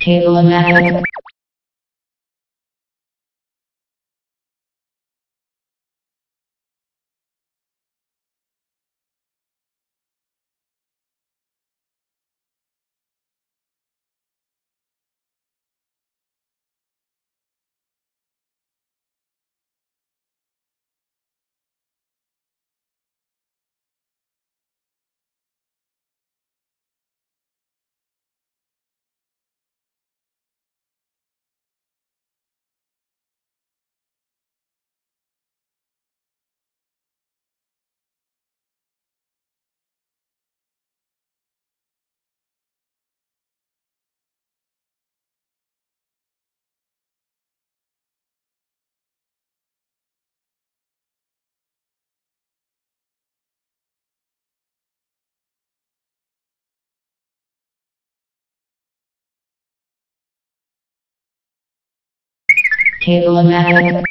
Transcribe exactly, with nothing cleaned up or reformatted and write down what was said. Cable-O-Matic. Cable-O-Matic.